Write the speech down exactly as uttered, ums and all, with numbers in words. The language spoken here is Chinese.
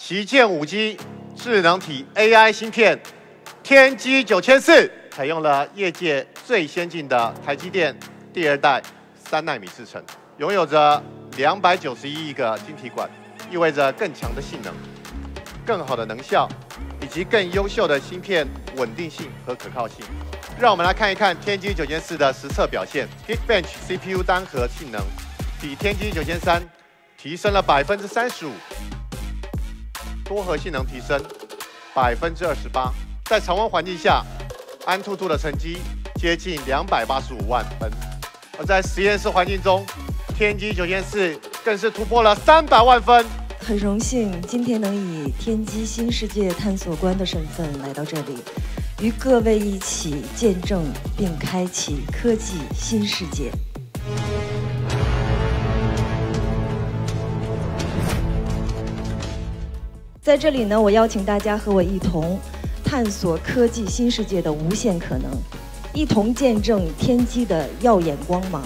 旗舰五 G 智能体 A I 芯片天玑九千四采用了业界最先进的台积电第二代三奈米制程，拥有着两百九十一亿个晶体管，意味着更强的性能、更好的能效以及更优秀的芯片稳定性和可靠性。让我们来看一看天玑九千四的实测表现。Geekbench C P U 单核性能比天玑九千三提升了 百分之三十五。 多核性能提升 百分之二十八， 在常温环境下，安兔兔的成绩接近两百八十五万分。而在实验室环境中，天玑九千四更是突破了三百万分。很荣幸今天能以天玑新世界探索官的身份来到这里，与各位一起见证并开启科技新世界。在这里呢，我邀请大家和我一同探索科技新世界的无限可能，一同见证天玑的耀眼光芒。